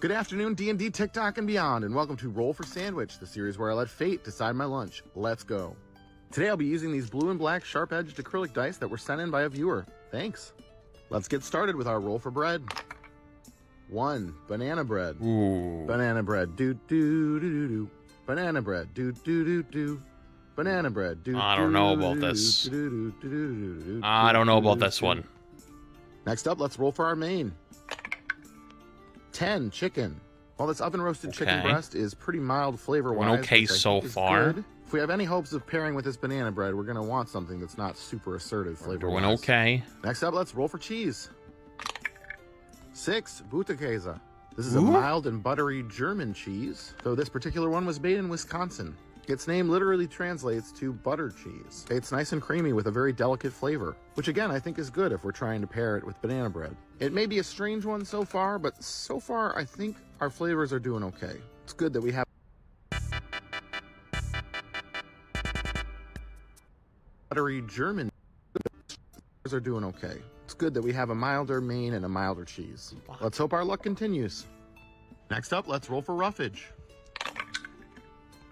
Good afternoon, D&D, TikTok, and beyond, and welcome to Roll for Sandwich, the series where I let fate decide my lunch. Let's go. Today I'll be using these blue and black sharp-edged acrylic dice that were sent in by a viewer. Thanks. Let's get started with our roll for bread. 1. Banana bread. Ooh. Banana bread. Do-do-do-do-do. Banana bread. Do-do-do-do. Banana bread. Do, I don't know about this. I don't know about this one. Next up, let's roll for our main. 10. Chicken. Well, this oven-roasted chicken breast is pretty mild flavor-wise. Okay, so far. Good. If we have any hopes of pairing with this banana bread, we're going to want something that's not super assertive flavor-wise. Doing okay. Next up, let's roll for cheese. 6. Butterkäse. This is a mild and buttery German cheese, though this particular one was made in Wisconsin. Its name literally translates to butter cheese. It's nice and creamy with a very delicate flavor, which again I think is good if we're trying to pair it with banana bread. It may be a strange one so far, but so far I think our flavors are doing okay. It's good that we have buttery German flavors are doing okay. It's good that we have a milder main and a milder cheese. Let's hope our luck continues. Next up, let's roll for roughage.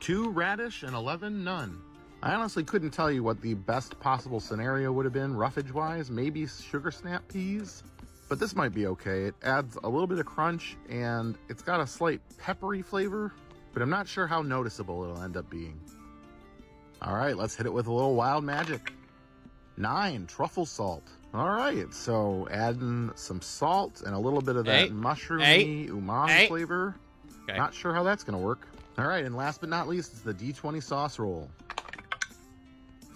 2 radish and 11 none. I honestly couldn't tell you what the best possible scenario would have been roughage-wise, maybe sugar snap peas, but this might be okay. It adds a little bit of crunch and it's got a slight peppery flavor, but I'm not sure how noticeable it'll end up being. All right, let's hit it with a little wild magic. 9, truffle salt. All right, so adding some salt and a little bit of that mushroomy umami flavor. Okay. Not sure how that's gonna work. All right, and last but not least is the D20 sauce roll.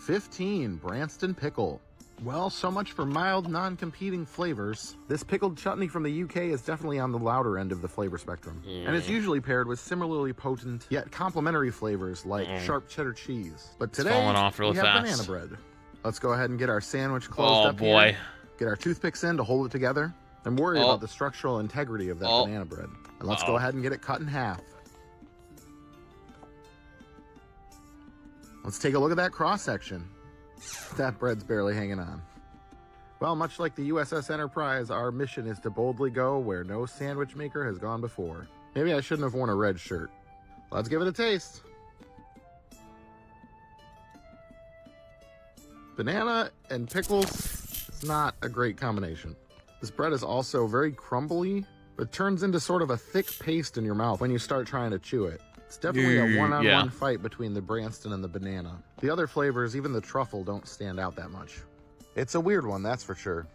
15, Branston Pickle. Well, so much for mild, non-competing flavors. This pickled chutney from the UK is definitely on the louder end of the flavor spectrum. And it's usually paired with similarly potent, yet complementary flavors like sharp cheddar cheese. But today, we have banana bread. Let's go ahead and get our sandwich closed up here. Get our toothpicks in to hold it together. I'm worried about the structural integrity of that banana bread. And let's go ahead and get it cut in half. Let's take a look at that cross-section. That bread's barely hanging on. Well, much like the USS Enterprise, our mission is to boldly go where no sandwich maker has gone before. Maybe I shouldn't have worn a red shirt. Let's give it a taste. Banana and pickles is not a great combination. This bread is also very crumbly, but turns into sort of a thick paste in your mouth when you start trying to chew it. It's definitely a one-on-one fight between the Branston and the banana. The other flavors, even the truffle, don't stand out that much. It's a weird one, that's for sure.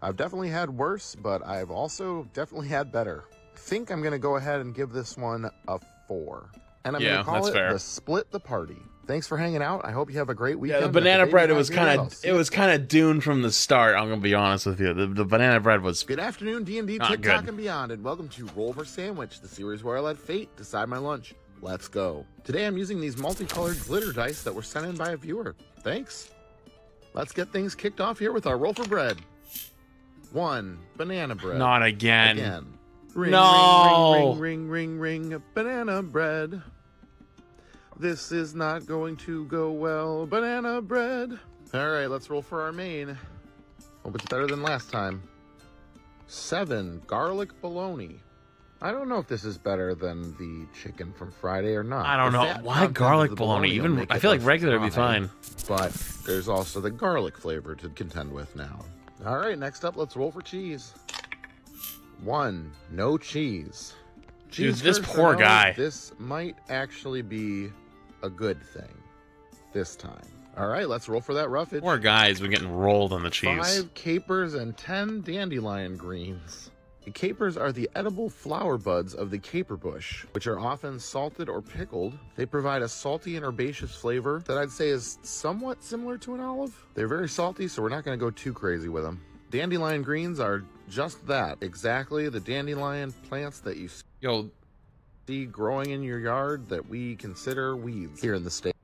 I've definitely had worse, but I've also definitely had better. I think I'm going to go ahead and give this one a 4. And I'm going to call it the Split the Party. Thanks for hanging out. I hope you have a great weekend. Yeah, the banana bread, it was kind of doomed from the start. I'm going to be honest with you. The banana bread was Good afternoon, D&D, TikTok, and beyond, and welcome to Roll for Sandwich, the series where I let fate decide my lunch. Let's go. Today I'm using these multicolored glitter dice that were sent in by a viewer. Thanks. Let's get things kicked off here with our roll for bread. 1, banana bread. Not again. Ring, no. Ring, ring, ring, ring, ring, banana bread. This is not going to go well, banana bread. All right, let's roll for our main. Hope it's better than last time. 7, garlic bologna. I don't know if this is better than the chicken from Friday or not. I don't know. Why garlic bologna? Even I feel like regular would be fine. But there's also the garlic flavor to contend with now. All right, next up, let's roll for cheese. 1, no cheese. Dude, this poor guy. This might actually be a good thing this time. All right, let's roll for that roughage. Poor guy's been getting rolled on the cheese. 5 capers and 10 dandelion greens. The capers are the edible flower buds of the caper bush, which are often salted or pickled. They provide a salty and herbaceous flavor that I'd say is somewhat similar to an olive. They're very salty, so we're not going to go too crazy with them. Dandelion greens are just that, exactly the dandelion plants that you see growing in your yard that we consider weeds here in the States.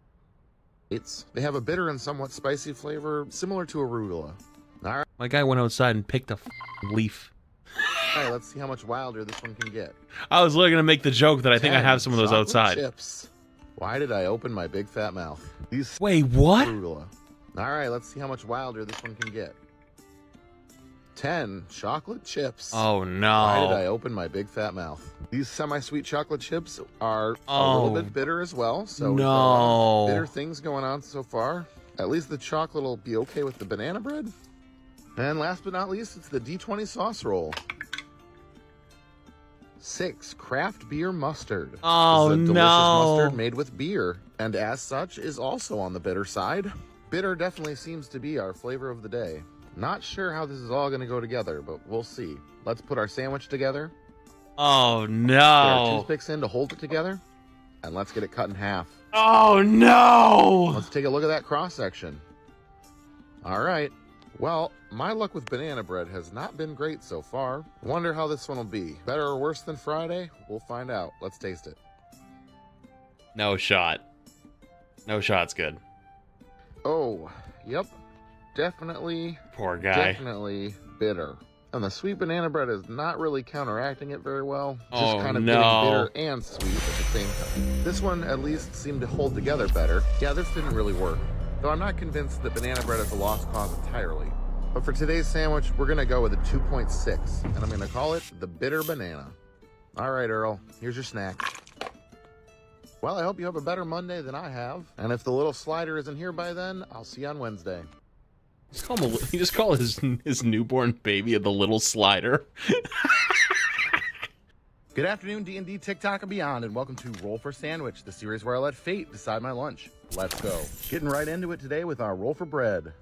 They have a bitter and somewhat spicy flavor similar to arugula. All right. My guy went outside and picked a leaf. All right, let's see how much wilder this one can get. I was literally going to make the joke that I think I have some of those outside. Chips. Why did I open my big fat mouth? These Wait, what? Arugula. All right, let's see how much wilder this one can get. 10 chocolate chips. Oh no. Why did I open my big fat mouth? These semi-sweet chocolate chips are a little bit bitter as well. So no. Bitter things going on so far. At least the chocolate will be okay with the banana bread. And last but not least, it's the D20 sauce roll. 6, craft beer mustard. Oh, no. This is a delicious mustard made with beer, and as such is also on the bitter side. Bitter definitely seems to be our flavor of the day. Not sure how this is all going to go together, but we'll see. Let's put our sandwich together. Oh, no. Put our toothpicks in to hold it together, and let's get it cut in half. Oh, no. Let's take a look at that cross-section. All right. Well, my luck with banana bread has not been great so far. Wonder how this one will be. Better or worse than Friday? We'll find out. Let's taste it. No shot. No shot's good. Oh, yep. Definitely. Poor guy. Definitely bitter. And the sweet banana bread is not really counteracting it very well. Just kind of getting bitter and sweet at the same time. This one at least seemed to hold together better. Yeah, this didn't really work. Though I'm not convinced that banana bread is a lost cause entirely. But for today's sandwich, we're gonna go with a 2.6, and I'm gonna call it the bitter banana. All right, Earl, here's your snack. Well, I hope you have a better Monday than I have, and if the little slider isn't here by then, I'll see you on Wednesday. You just call his newborn baby the little slider. Good afternoon, D&D, TikTok, and beyond, and welcome to Roll for Sandwich, the series where I let fate decide my lunch. Let's go. Getting right into it today with our Roll for Bread.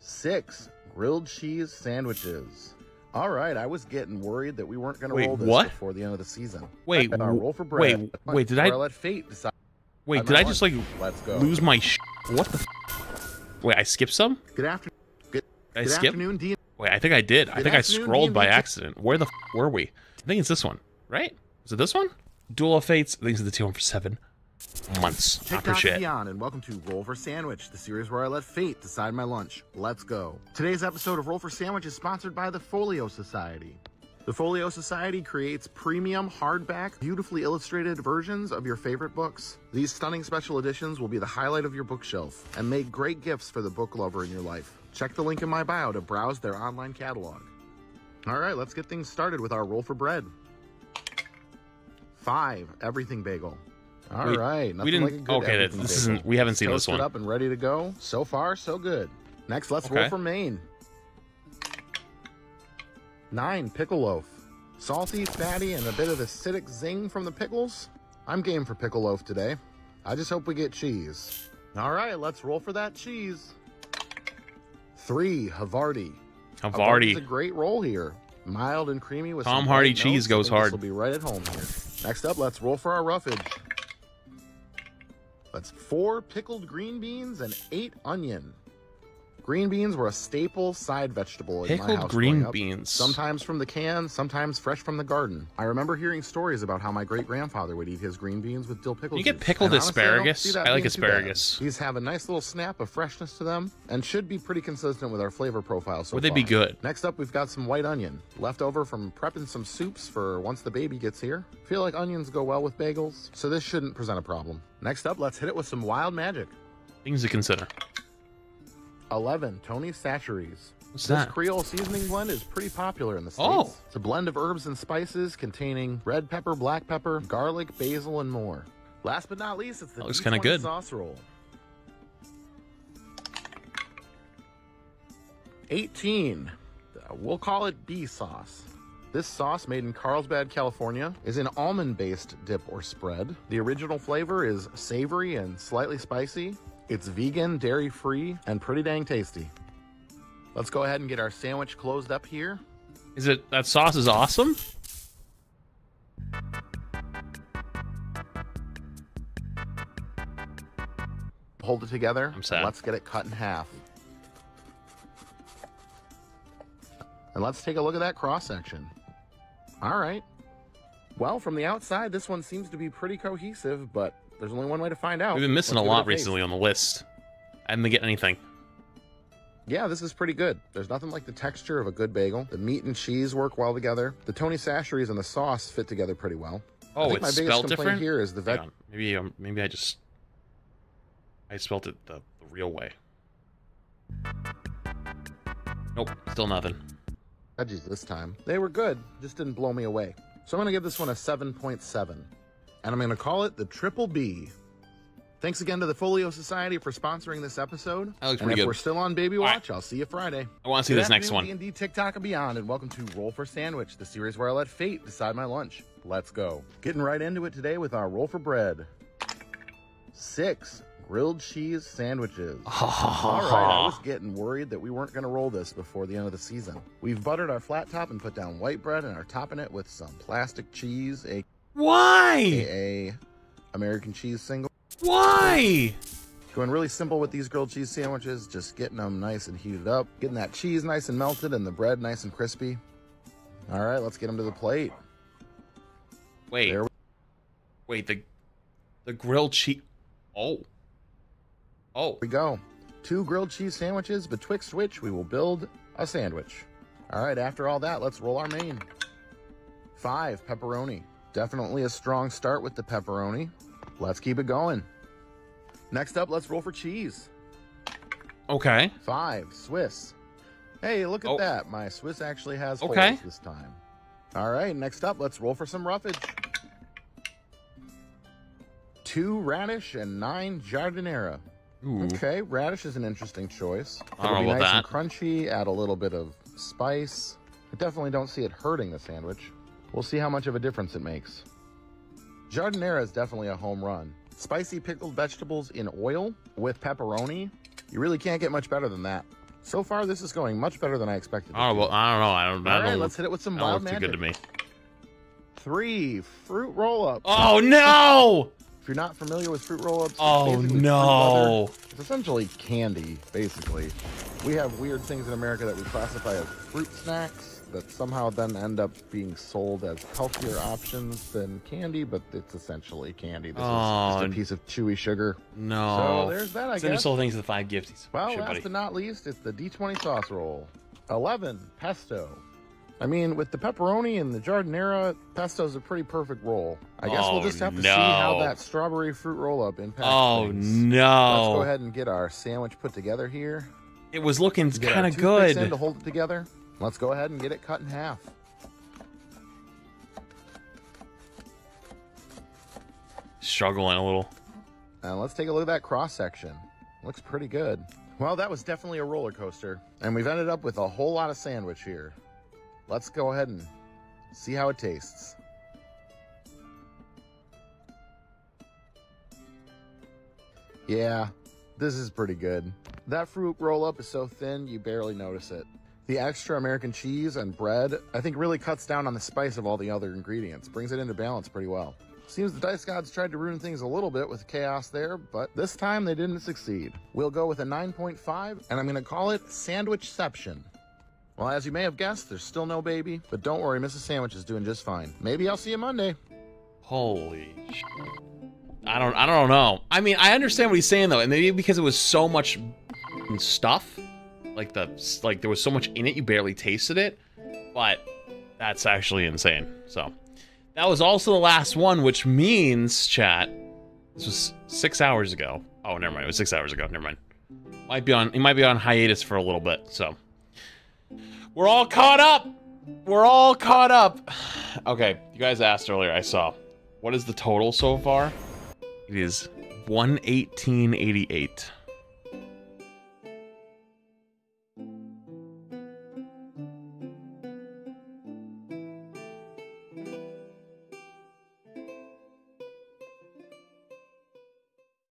6 grilled cheese sandwiches. All right, I was getting worried that we weren't going to roll this before the end of the season. Wait, our Roll for Bread. Wait, did I let fate decide? Wait, did I just like lose my sh? What the f? Wait, I skipped some? Good afternoon. Did I skip? Wait, I think I did. I think I scrolled by accident. Where the f were we? I think it's this one, right? Is it this one? Duel of Fates. I think it's the T1 for 7 months. TikTok Beyond, and welcome to Roll for Sandwich, the series where I let fate decide my lunch. Let's go. Today's episode of Roll for Sandwich is sponsored by the Folio Society. The Folio Society creates premium hardback, beautifully illustrated versions of your favorite books. These stunning special editions will be the highlight of your bookshelf and make great gifts for the book lover in your life. Check the link in my bio to browse their online catalog. All right, let's get things started with our Roll for Bread. 5, everything bagel. All right, nothing like a good everything bagel. We haven't seen this one. Toasted up and ready to go. So far, so good. Next, let's roll for Maine. 9, pickle loaf. Salty, fatty, and a bit of acidic zing from the pickles. I'm game for pickle loaf today. I just hope we get cheese. All right, let's roll for that cheese. 3, Havarti. Havarti is a great roll here. Mild and creamy with Tom Hardy cheese goes hard. This will be right at home here. Next up, let's roll for our roughage. That's 4 pickled green beans and 8 onion. Green beans were a staple side vegetable in my house. Pickled green beans. Sometimes from the can, sometimes fresh from the garden. I remember hearing stories about how my great-grandfather would eat his green beans with dill pickle juice. You get pickled asparagus? I like asparagus. These have a nice little snap of freshness to them and should be pretty consistent with our flavor profile so far. Would they be good? Next up, we've got some white onion. Left over from prepping some soups for once the baby gets here. Feel like onions go well with bagels, so this shouldn't present a problem. Next up, let's hit it with some wild magic. Things to consider. 11, Tony's Sacheries. What's that? This Creole seasoning blend is pretty popular in the States. Oh. It's a blend of herbs and spices containing red pepper, black pepper, garlic, basil, and more. Last but not least, it's the D20 sauce roll. 18, we'll call it Bee Sauce. This sauce, made in Carlsbad, California, is an almond-based dip or spread. The original flavor is savory and slightly spicy. It's vegan, dairy-free, and pretty dang tasty. Let's go ahead and get our sandwich closed up here. Is it that sauce is awesome? Hold it together. I'm sad. Let's get it cut in half. And let's take a look at that cross-section. All right. Well, from the outside, this one seems to be pretty cohesive, but there's only one way to find out. We've been missing a lot recently on the list. I didn't get anything. Yeah, this is pretty good. There's nothing like the texture of a good bagel. The meat and cheese work well together. The Tony's Sacheries and the sauce fit together pretty well. Oh, I think it's my biggest complaint here is the veg. Maybe I spelt it the real way. Nope, still nothing. Veggies this time. They were good, just didn't blow me away. So I'm going to give this one a 7.7. And I'm going to call it the Triple B. Thanks again to the Folio Society for sponsoring this episode. That looks pretty good. And if we're still on Baby Watch, I'll see you Friday. I want to see this next one. D&D, TikTok, and beyond, and welcome to Roll for Sandwich, the series where I let fate decide my lunch. Let's go. Getting right into it today with our Roll for Bread. 6 grilled cheese sandwiches. All right, I was getting worried that we weren't going to roll this before the end of the season. We've buttered our flat top and put down white bread and are topping it with some plastic cheese. AKA American cheese single. Why? Going really simple with these grilled cheese sandwiches, just getting them nice and heated up, getting that cheese nice and melted and the bread nice and crispy. All right, let's get them to the plate. Wait. Wait, the grilled cheese. Oh. Here we go. 2 grilled cheese sandwiches, betwixt which we will build a sandwich. All right, after all that, let's roll our main. 5 pepperoni. Definitely a strong start with the pepperoni. Let's keep it going. Next up, let's roll for cheese. Okay. 5 Swiss. Hey, look at that. My Swiss actually has holes this time. All right, next up, let's roll for some roughage. 2 radish and 9 giardiniera. Ooh. Okay, radish is an interesting choice. It'll be nice and crunchy, add a little bit of spice. I definitely don't see it hurting the sandwich. We'll see how much of a difference it makes. Giardiniera is definitely a home run. Spicy pickled vegetables in oil with pepperoni. You really can't get much better than that. So far, this is going much better than I expected. Oh, well, I don't know. All right, let's hit it with some wild magic. That looks too good to me. 3 fruit roll-ups. Oh, no! If you're not familiar with fruit roll-ups, it's essentially candy, basically. We have weird things in America that we classify as fruit snacks that somehow then end up being sold as healthier options than candy, but it's essentially candy. This is just a piece of chewy sugar. No. So there's that, I guess. Sold things to the 5 gifties. Well, last but not least, it's the D20 sauce roll. 11 pesto. I mean, with the pepperoni and the giardiniera, pesto's a pretty perfect roll. I guess we'll just have to see how that strawberry fruit roll-up impacts things. Let's go ahead and get our sandwich put together here. It was looking kind of good. To hold it together. Let's go ahead and get it cut in half. Struggling a little. And let's take a look at that cross-section. Looks pretty good. Well, that was definitely a roller coaster. And we've ended up with a whole lot of sandwich here. Let's go ahead and see how it tastes. Yeah, this is pretty good. That fruit roll-up is so thin, you barely notice it. The extra American cheese and bread, I think, really cuts down on the spice of all the other ingredients, brings it into balance pretty well. Seems the Dice Gods tried to ruin things a little bit with chaos there, but this time they didn't succeed. We'll go with a 9.5, and I'm going to call it Sandwichception. Well, as you may have guessed, there's still no baby, but don't worry, Mrs. Sandwich is doing just fine. Maybe I'll see you Monday. Holy shit. I don't know. I mean, I understand what he's saying, though, and maybe because it was so much stuff, like there was so much in it, you barely tasted it, but that's actually insane. So, that was also the last one, which means, chat, this was 6 hours ago. Oh, never mind, it was 6 hours ago, never mind. It might be on hiatus for a little bit, so. We're all caught up! We're all caught up! Okay, you guys asked earlier, I saw. What is the total so far? It is 118.88.